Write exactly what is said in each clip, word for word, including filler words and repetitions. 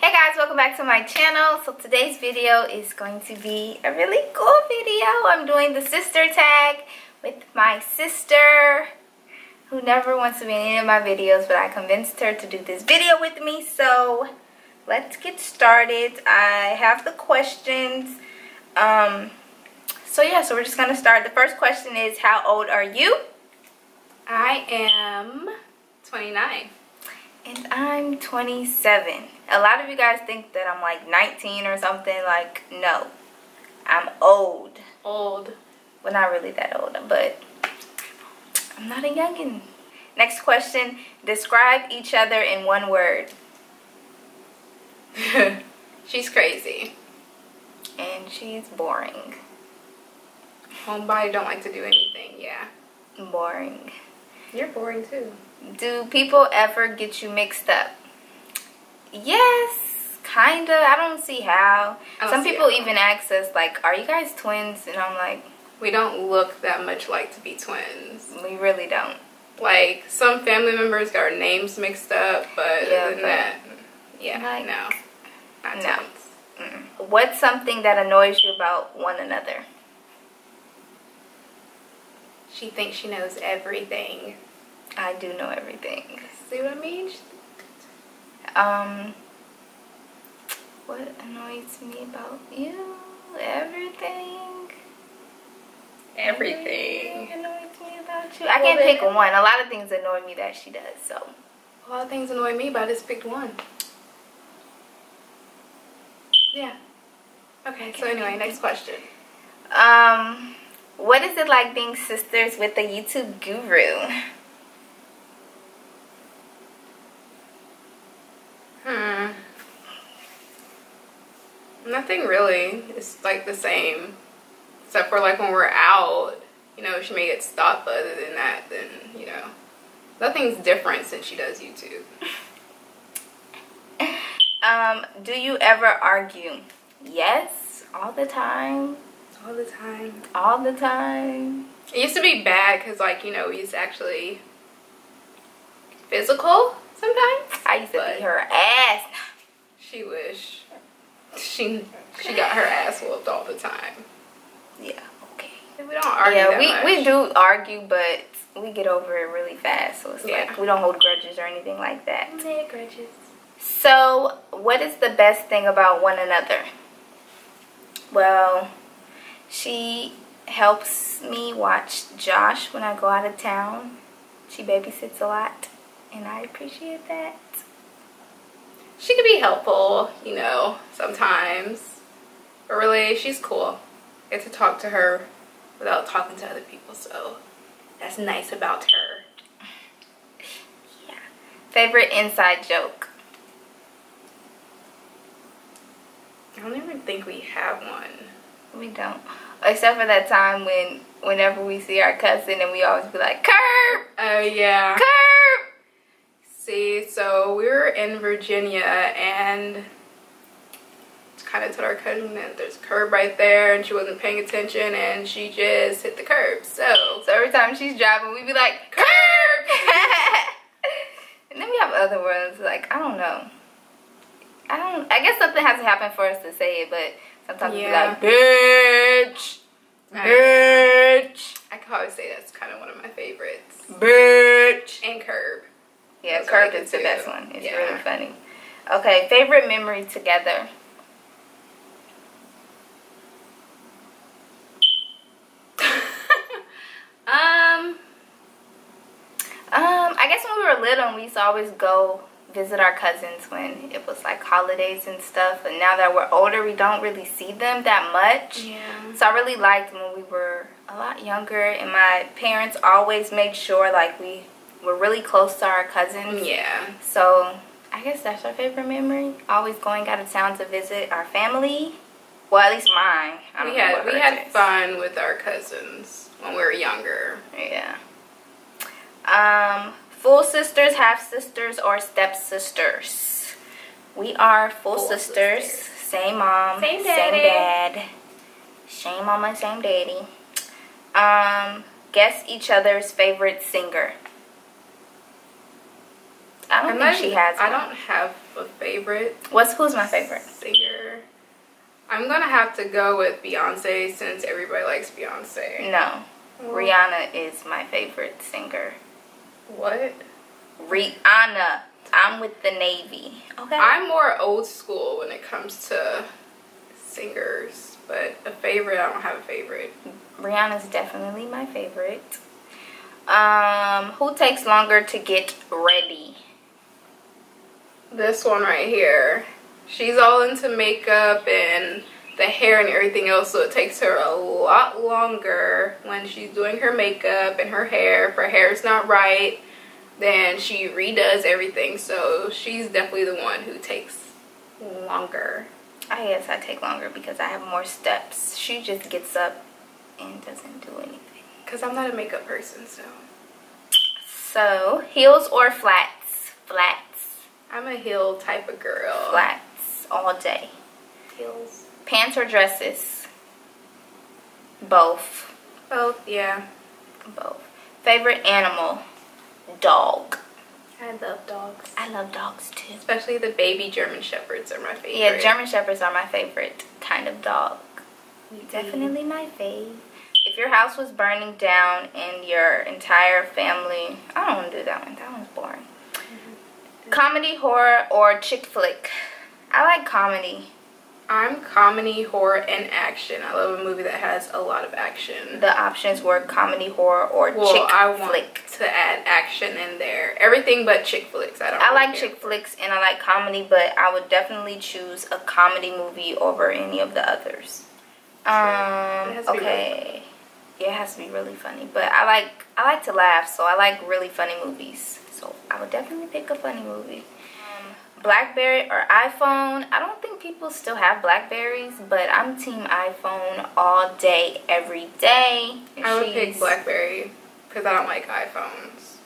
Hey guys, welcome back to my channel. So today's video is going to be a really cool video. I'm doing the sister tag with my sister who never wants to be in any of my videos, but I convinced her to do this video with me. So let's get started. I have the questions. Um, so yeah, so we're just gonna start. The first question is, how old are you? I am twenty-nine. And I'm twenty-seven. A lot of you guys think that I'm like nineteen or something. Like, no. I'm old. Old. Well, not really that old, but I'm not a youngin'. Next question. Describe each other in one word. She's crazy. And she's boring. Homebody don't like to do anything, yeah. Boring. You're boring too. Do people ever get you mixed up? Yes, kinda. I don't see how. Don't Some see people even ask us, like, are you guys twins? And I'm like, we don't look that much like to be twins. We really don't. Like, some family members got our names mixed up, but yeah, other than but, that, yeah, like, no. Not no. Twins. Mm-mm. What's something that annoys you about one another? She thinks she knows everything. I do know everything. See what I mean? Um, what annoys me about you? Everything. Everything. Everything annoys me about you. I can't pick one. A lot of things annoy me that she does, so. A lot of things annoy me, but I just picked one. Yeah. Okay, so anyway, next question. Um, what is it like being sisters with a YouTube guru? Hmm. Nothing really. It's like the same. Except for like when we're out, you know, she may get stopped, but other than that, then, you know, nothing's different since she does YouTube. um, do you ever argue? Yes, all the time. All the time. All the time. It used to be bad because, like, you know, we used to actually physical. Sometimes I used to beat her ass. She wish she she got her ass whooped all the time. Yeah, okay. We don't argue. Yeah, that we much. we do argue, but we get over it really fast. So it's yeah. like we don't hold grudges or anything like that. Yeah, grudges. So, what is the best thing about one another? Well, she helps me watch Josh when I go out of town. She babysits a lot. And I appreciate that. She could be helpful, you know, sometimes. But really, she's cool. I get to talk to her without talking to other people, so that's nice about her. Yeah. Favorite inside joke? I don't even think we have one. We don't. Except for that time when, whenever we see our cousin and we always be like, curb! Oh, uh, yeah. Curb! So we were in Virginia and kind of told our cousin that there's a curb right there and she wasn't paying attention and she just hit the curb. So, so every time she's driving we'd be like, curb! And then we have other ones like, I don't know. I don't, I guess something has to happen for us to say it, but sometimes yeah. we'd be like, bitch! Bitch! I could always say that's kind of one of my favorites. Bitch! And curb. Yeah, curb is the best one. It's yeah. really funny. Okay, favorite memory together? um, um, I guess when we were little, we used to always go visit our cousins when it was like holidays and stuff. And now that we're older, we don't really see them that much. Yeah. So I really liked when we were a lot younger. And my parents always made sure like we... we're really close to our cousins. Yeah. So, I guess that's our favorite memory. Always going out of town to visit our family. Well, at least mine. I don't we know had, we had is. fun with our cousins when we were younger. Yeah. Um, full sisters, half sisters, or stepsisters? We are full, full sisters. sisters. Same mom. Same daddy. Same dad. Same mama, same daddy. Um, guess each other's favorite singer. I don't I'm think not, she has I one. don't have a favorite. What's who's my favorite? Singer. I'm going to have to go with Beyonce since everybody likes Beyonce. No. Well, Rihanna is my favorite singer. What? Rihanna. I'm with the Navy. Okay. I'm more old school when it comes to singers, but a favorite, I don't have a favorite. Rihanna's definitely my favorite. Um, who takes longer to get ready? This one right here. She's all into makeup and the hair and everything else, so it takes her a lot longer when she's doing her makeup and her hair. If her hair's not right, then she redoes everything, so she's definitely the one who takes longer. I guess I take longer because I have more steps. She just gets up and doesn't do anything. Because I'm not a makeup person, so. So, heels or flats? Flats. I'm a heel type of girl. Flats all day. Heels. Pants or dresses? Both. Both, yeah. Both. Favorite animal? Dog. I love dogs. I love dogs too. Especially the baby German shepherds are my favorite. Yeah, German shepherds are my favorite kind of dog. Mm-hmm. Definitely my fave. If your house was burning down and your entire family... I don't want to do that one. That one's boring. Mm-hmm. Comedy, horror, or chick flick? I like comedy. I'm comedy, horror, and action. I love a movie that has a lot of action. The options were comedy, horror, or well, chick I want flick. to add action in there. Everything but chick flicks. I don't. I really like care. chick flicks and I like comedy, but I would definitely choose a comedy movie over any of the others. Um. It okay. Really yeah, it has to be really funny. But I like I like to laugh, so I like really funny movies. So I would definitely pick a funny movie. BlackBerry or iPhone? I don't think people still have Blackberries, but I'm team iPhone all day, every day. And I would pick BlackBerry because I don't like iPhones.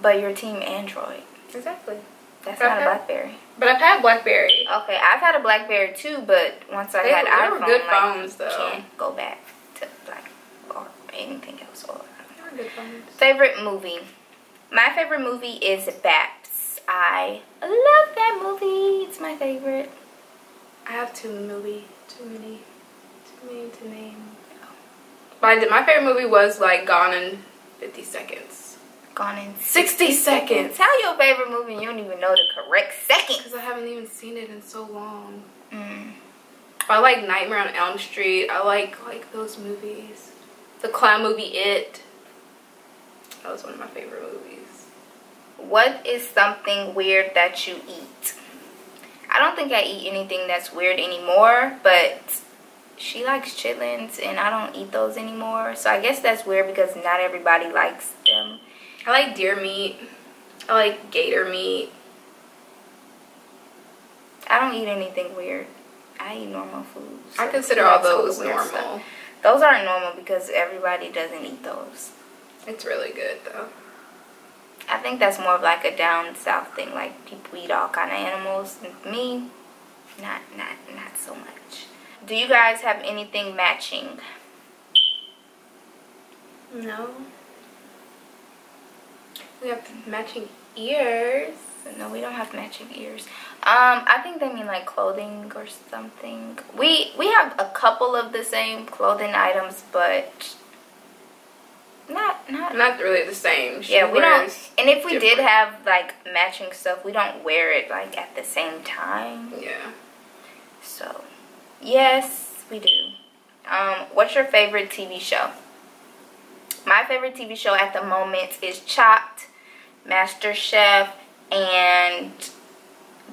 But you're team Android. Exactly. That's but not I've a BlackBerry. Had, but I've had BlackBerry. Okay, I've had a BlackBerry too, but once I they, had they iPhone, were good like, phones, though. Can't go back to Black or anything else. Or they were good phones. Favorite movie? My favorite movie is BAPS. I love that movie. It's my favorite. I have too many, too many, too many to name. My my favorite movie was like Gone in fifty Seconds. Gone in sixty, sixty seconds. seconds. Tell your favorite movie. You don't even know the correct second. Because I haven't even seen it in so long. Mm. I like Nightmare on Elm Street. I like like those movies. The clown movie It. That was one of my favorite movies. What is something weird that you eat? I don't think I eat anything that's weird anymore, but she likes chitlins and I don't eat those anymore. So I guess that's weird because not everybody likes them. I like deer meat. I like gator meat. I don't eat anything weird. I eat normal foods. So I consider all those normal. Stuff. Those aren't normal because everybody doesn't eat those. It's really good though. I think that's more of like a down south thing. Like people eat all kind of animals. Me, not not not so much. Do you guys have anything matching? No. We have matching ears. No, we don't have matching ears. Um, I think they mean like clothing or something. We we have a couple of the same clothing items, but. Not, not not really the same. She yeah, we don't. And if we different. did have like matching stuff, we don't wear it like at the same time. Yeah. So, yes, we do. Um, what's your favorite T V show? My favorite T V show at the moment is Chopped, MasterChef, and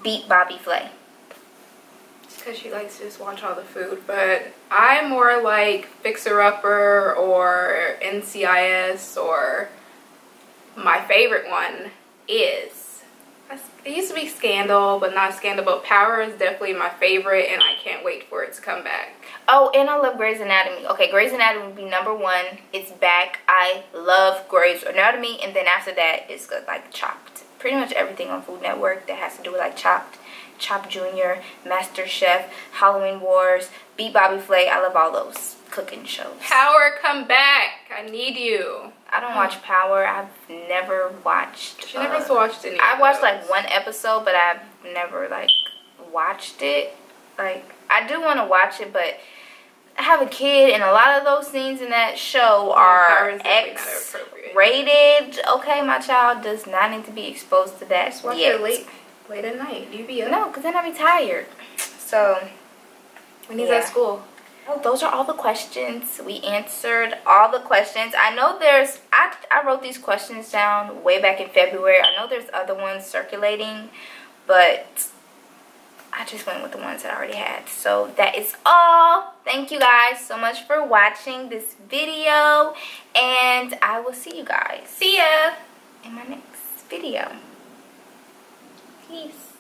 Beat Bobby Flay. Because she likes to just watch all the food, but I'm more like Fixer Upper or N C I S, or my favorite one is, it used to be Scandal, but not Scandal, but Power is definitely my favorite and I can't wait for it to come back. Oh, and I love Grey's Anatomy. Okay, Grey's Anatomy would be number one. It's back. I love Grey's Anatomy, and then after that it's like Chopped. Pretty much everything on Food Network that has to do with like Chopped. Chopped Junior, MasterChef, Halloween Wars, Beat Bobby Flay. I love all those cooking shows. Power, come back. I need you. I don't watch Power. I've never watched. She uh, never watched any. I watched like one episode, but I've never like watched it. Like, I do want to watch it, but I have a kid, and a lot of those scenes in that show are X-rated. Okay, my child does not need to be exposed to that. Just watch it late, late at night. You be up? No, because then I'll be tired. So when he's yeah. at school. Well, those are all the questions. We answered all the questions. I know there's, I, I wrote these questions down way back in February. I know there's other ones circulating, but I just went with the ones that I already had. So that is all. Thank you guys so much for watching this video, and I will see you guys. See ya in my next video. Peace.